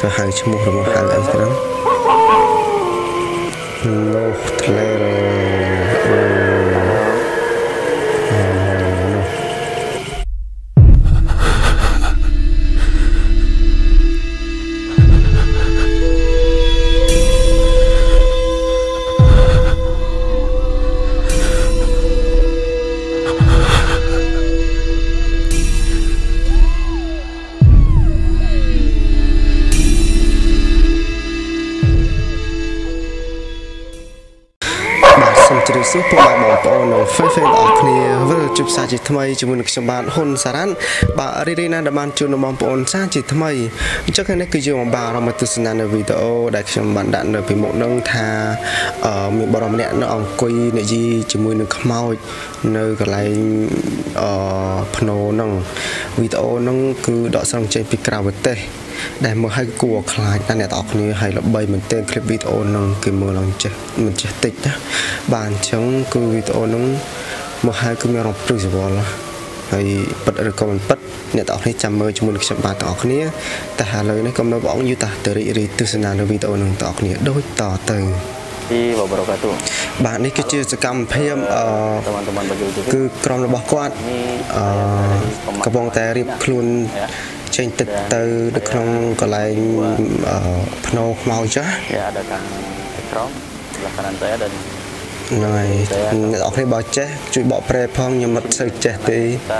ក៏ហៅឈ្មោះរបស់ហៅអីត្រឹមនោះក្លែរសូមពំបងប្អូននៅ Facebook អរគ្នាវិលជួបសាជាថ្មីជាមួយនឹងខ្ញុំបាទហ៊ុនសារ៉ាន់បាទរីរីណាដែលបានជួបនៅបងប្អូនសាជាថ្មីអញ្ចឹងនេះគឺយើងមកបាទរំលឹកទស្សនានៅវីដេអូដែលខ្ញុំបានដាក់នៅពីមុខនឹងថាមានបរិមម្នាក់នៅអង្គុយនិយាយជាមួយនឹងខ្មោចនៅកន្លែងភ្នោនឹងវីដេអូនឹងគឺដកស្រង់ចេញពីក្រៅប្រទេសដែលមើលឲ្យគួរខ្លាចតែអ្នកទាំងអស់គ្នាឲ្យល្បីមែនទែនคลิปវីដេអូនឹងគេមើលឡើងចេះមិនចេះតិចណាបាទអញ្ចឹងគឺវីដេអូនឹងមកឲ្យគឺមានរំព្រឹកសវល់ហើយប៉ិតឬក៏មិនប៉ិតអ្នកទាំងអស់គ្នាចាំមើលជាមួយខ្ញុំបាទទាំងអស់គ្នាតែឥឡូវនេះខ្ញុំនៅបងយូតាទៅរីករាយទស្សនានៅវីដេអូនឹងទាំងអស់គ្នាដូចតទៅបាទនេះគឺជាសកម្មភាពគឺក្រុមរបស់គាត់កំពុងតែរៀបខ្លួនចេញទឹកទៅនៅក្នុងកន្លែងភ្នោខ្មោចចាស់ហើយអ្នកអរគ្នាបើចេះជួយបកប្រែផងខ្ញុំមិនសូវចេះទេ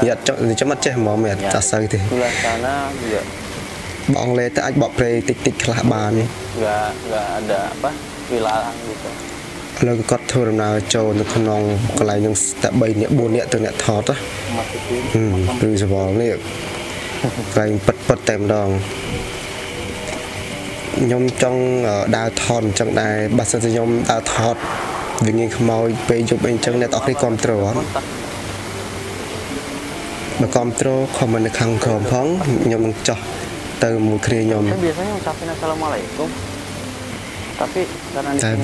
យត់ចាំអត់ចេះហ្មងមិនអត់សូវទេបងលេតែអាចបកប្រែតិចខ្លះបានលើគាត់ធ្វើដំណើរចូលនៅក្នុងកន្លែងនឹងតែ3នាក់4នាក់ទៅអ្នកថតព្រឺសវល់នេះកែងប៉ិតតែម្ដងខ្ញុំចង់ដើរថតអញ្ចឹងដែរបើសិនជាខ្ញុំដើរថតវិញ្ញាណខ្មោចពេលយប់អីអញ្ចឹងអ្នកទាំងអស់គ្នាគ្រប់គ្រងអត់មកគ្រប់គ្រងខមមិននៅខាងក្រោមផងខ្ញុំនឹងចោះទៅមួយគ្រាខ្ញុំតែ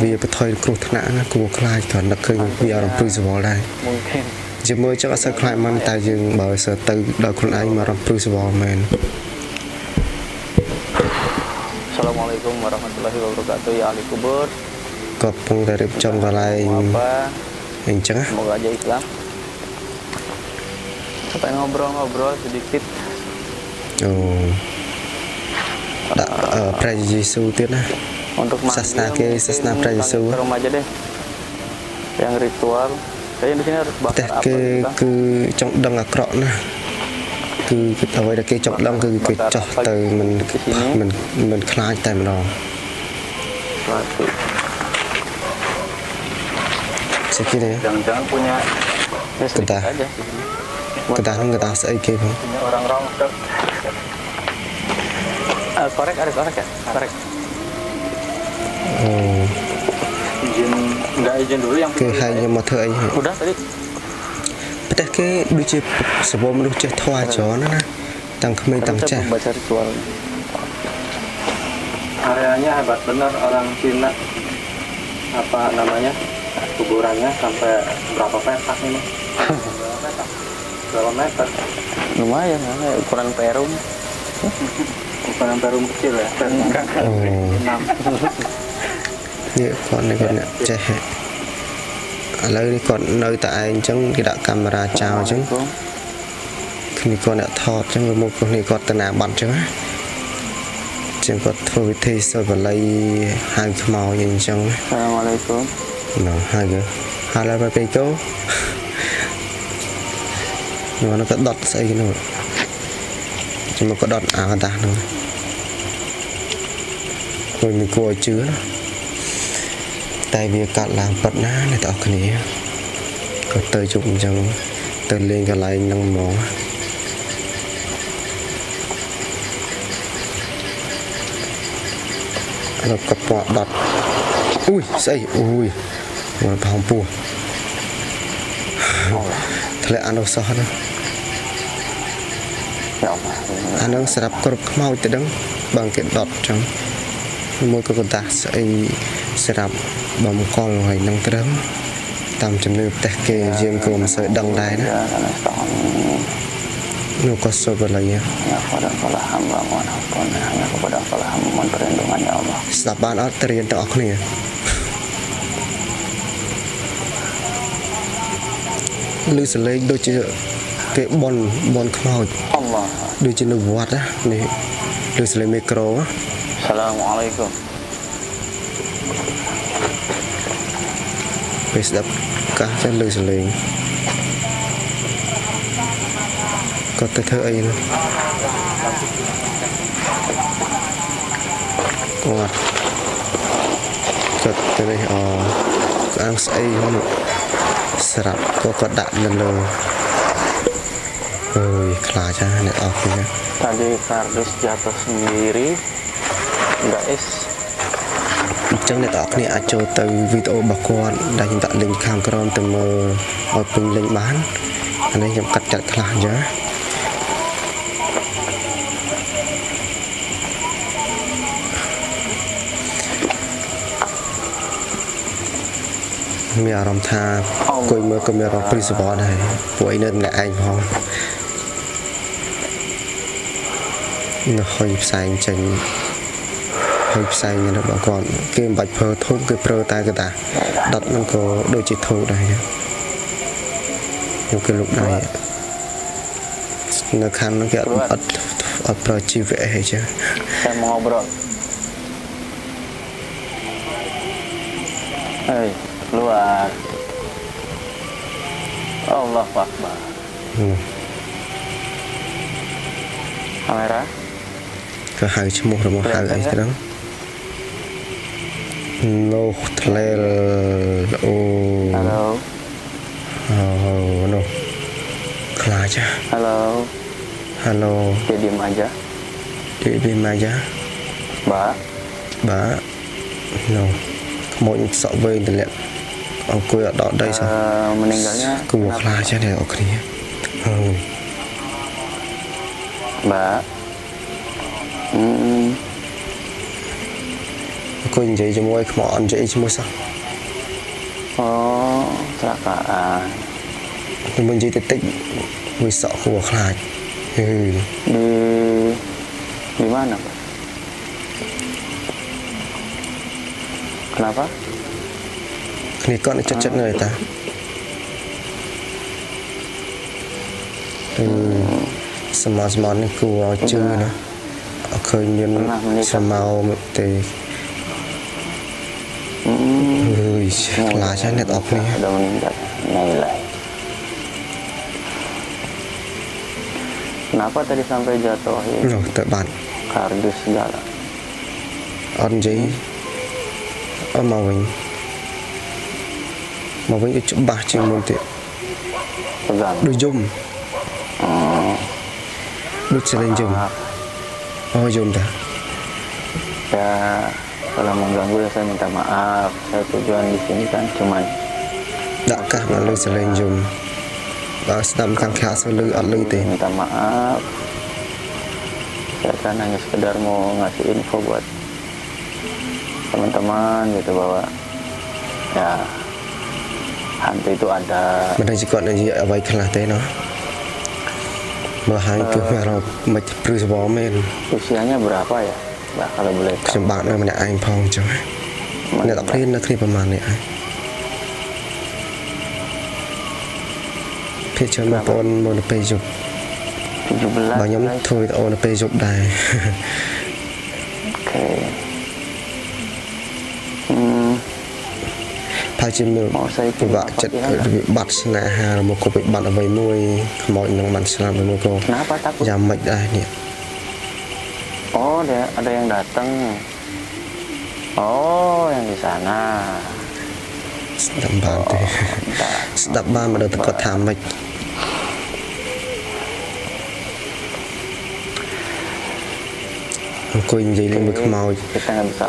វាបថយគ្រោះថ្នាក់ណាគួរខ្លាចគ្រាន់តែឃើញវាអរំព្រឹកសវល់ដែរជាមួយចង់អត់សើខ្លាចមិនតែយើងបើសើទៅដល់ខ្លួនឯងមករំព្រឹកសវល់មែនសាឡាមអាឡៃគុំវ៉ារ៉ាហ្មាតុលឡាហ៊ីវ៉ាបរកាតុហ៊ីអាលីគូបតក៏ពងតែរៀបចំកន្លែងអញ្ចឹងមកអាយអ៊ីស្លាមតែ ngobrol sedikit អូដាក់ព្រះយេស៊ូវទៀតណាសាសនាគេសាសនាព្រះយេស៊ូវយ៉ាង ritualតែគេគឺចង់ដឹងអាក្រក់ណាគឺអ្វីដែលគេចង់ដឹងគឺគេចោះទៅមិនខ្លាចតែម្ដងសេចក្ដីកតាស្អីគេផង correct ada correct nggak izin dulu yang ke hanya mau thơi udah tadi pedah ke duce sebelum duce thoa chó nó tang khmei tang cha areanya hebat benar orang Cina apa namanya kuburannya sampai berapa petak ini berapa meter lumayan ya ukuran perum kecil ya enggak នេះគាត់ចេះឥឡូវនេះគាត់នៅតែឯងអញ្ចឹងគេដាក់កាមេរ៉ាចោលអញ្ចឹងគ្នាគាត់អ្នកថតអញ្ចឹងវាមកនេះគាត់តាណាបាត់អញ្ចឹងណាជាងគាត់ធ្វើវិធីសិលបល័យហៅខ្មោចអញ្ចឹងសាឡាមអាឡៃគុំណាហើយហាឡាបាពេកូនោះគាត់ដុតស្អីនោះចាំមកគាត់ដុតអាកដាស់នោះគួរមិនគួរជឿណាតែវាកាត់ឡើងប៉ិតណាអ្នកទាំងអស់គ្នាក៏ទៅជុំអញ្ចឹងទៅលេងកន្លែងហ្នឹងហ្មងដល់កពតបាត់អូយស្អីអូយមកផងពោះធ្លាក់អនុសាសន៍ណាអានឹងសម្រាប់គ្រប់ខ្មោចទៅដឹងបងគេដុតអញ្ចឹងមួយក៏កន្តាស្អីសម្រាប់បំកល់ហើយនឹងត្រឹមតាមជំនឿផ្ទះគេយើងក៏មិនសូវដឹងដែរណា Nukas sabar lagi ya. Ya kepada kepala hamba mohon ampun. Ya kepada kepala hamba mohon perlindungan ya Allah. Setelah altar yang tak aku ya. Lu selain do je ke bon kau. Allah. Do je lu buat lah ni. Lu selain mikro. Assalamualaikum. Sedap kah dan lu selain. Kau terkait. Wah. Kau terkait. Kang saya mana? Serap kok dak dulu. Wih, kelaja nih aku ya. Tadi kardus jatuh sendiri. Guys. Jangan tak ni acu teu video bakuan dan tak link khang krom teu meuh oi ping link ban. Aneh jam kat cat kelah aja. Mia ram tha koi mơ camera principal này của anh nên là anh không nó hơi xanh chanh hơi xanh nên nó còn kem bạch phơ thốt cái pro tay cái ta đặt nó có đôi chiếc thô này nhưng cái lúc này nó khăn nó kẹt ở pro chi vẽ hay chưa em ngon bro hey. Luar Allah Akbar. Kamera ke hai semua rumah hai sekarang no trailer oh halo no aja halo halo dia diam aja mbak no mau sok wei dilihat aku ya tak ada sah. Meninggalnya. Keluarlah aja deh akhirnya. Mbak. Aku injai semua kemauan injai semua sah. Oh, kecelakaan. Menjadi titik wisok keluarlah. Di mana? Kenapa? Ni kau nak cecet ni tak? Semua ni keluar je lah. Aku ingin semau mesti. Hei, kelas net off ni. Dah meningkat, nilai. Kenapa tadi sampai jatuh? No, terban. Kardus segala. Anjing, amawing. Mà với cái chữ ba trên môn tiện đôi dùm đôi sẽ lên dùm ôi dùm ta ya kalau mengganggu ya saya minta maaf saya tujuan di sini kan cuman dakah lalu sẽ lên dùm và sedang kan khá sẽ lư ăn lư tiền minta maaf saya kan hanya sekedar mau ngasih info buat teman-teman gitu bahwa ya hantu itu ada. Mana jika nanti awal kelas teno, bahaya tu kalau macam perusahaan. Usianya berapa ya? Bah kalau boleh. Kesempatan mana aing pang cuy. Mana tak pernah kiri peman ni. Pecah maupun mana pejuk. Banyak tu orang pejuk dah. Mau saya coba cek bat senah, mau kopi bat away mui, mau yang bat selam mui kau. Kenapa takut? Jamak dah ni. Oh, ada yang datang. Oh, yang di sana. Sedap banget. Sedap banget ada tempat jamak. Kau injil yang berkemau.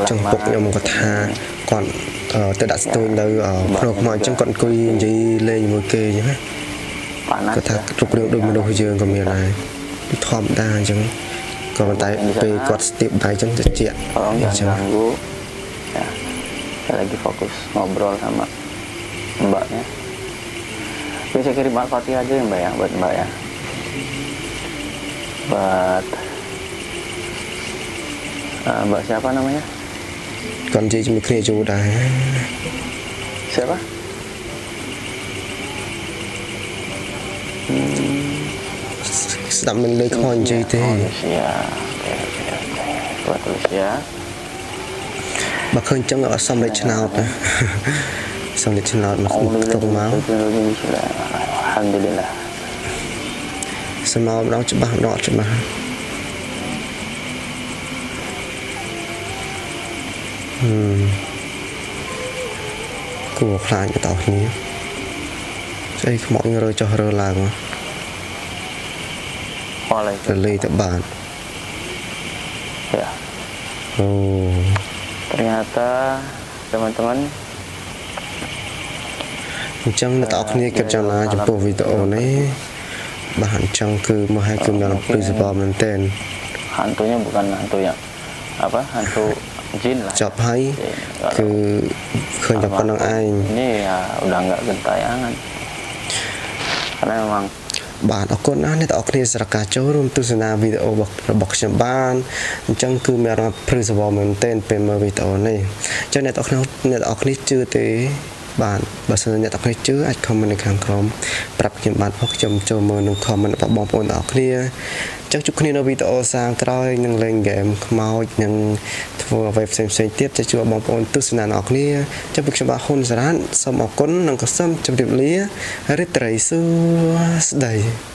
Cengkoknya mau kata kon. Tôi đã tôi đâu ở mà trong cận coi gì lên một kê nhé có thật trục liệu đôi một đôi giường của mình này thòm ta chẳng còn tại về quạt tiệm tay chẳng thực hiện saya lagi fokus ngobrol sama mbaknya bisa kirim al-fatihah aja ya mbak ya buat mbak ya Mbak siapa namanya? Kanji Mikri Judah. Siapa? Sedang meneliti Kanji itu. Buat tulis ya. Bahkan jangan asam lecenal tuh. Asam lecenal masuk betul mau. Alhamdulillah. Semua orang coba. Cua khai cho tao nhé. Đây mọi người rồi cho rơ làng mà. Rồi lê tập bàn. Ya. Oh. Ternyata teman-teman. Chăng là tao nhé kịp chăng là chụp bộ video này. Bahan chăng cứ mau hai cơm dalam principal maintain. Hantunya bukan hantu yang apa? Hantu Capai ke kehidupan orang ini ya udah nggak gentayangan karena memang bahan aku nanti tak oke serka corum tuh senabi obok boxnya ban cang ke merah persebuah maintain pemain tahun ini cang net ok nih cuy teh ban bahasa net ok nih cuy at komen ikan krom perapnya ban ok jam jam menung komen pak bom pun ok nih chắc chúc kênh Nabi Tao sang trai nhưng lên game mau nhưng vừa về xem tiếp cho chùa bóng ôn tư sinh nọ kia cho việc cho bà hôn ra xong một con nâng có xâm trong điểm lý rít đầy